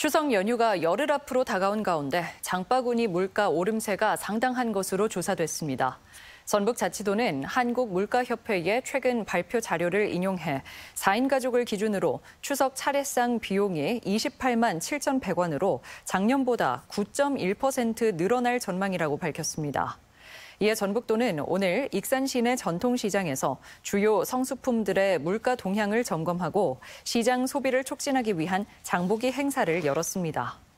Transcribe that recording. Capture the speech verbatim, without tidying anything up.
추석 연휴가 열흘 앞으로 다가온 가운데 장바구니 물가 오름세가 상당한 것으로 조사됐습니다. 전북자치도는 한국물가협회의 최근 발표 자료를 인용해 사 인 가족을 기준으로 추석 차례상 비용이 이십팔만 칠천백 원으로 작년보다 구 점 일 퍼센트 늘어날 전망이라고 밝혔습니다. 이에 전북도는 오늘 익산 시내 전통시장에서 주요 성수품들의 물가 동향을 점검하고 시장 소비를 촉진하기 위한 장보기 행사를 열었습니다.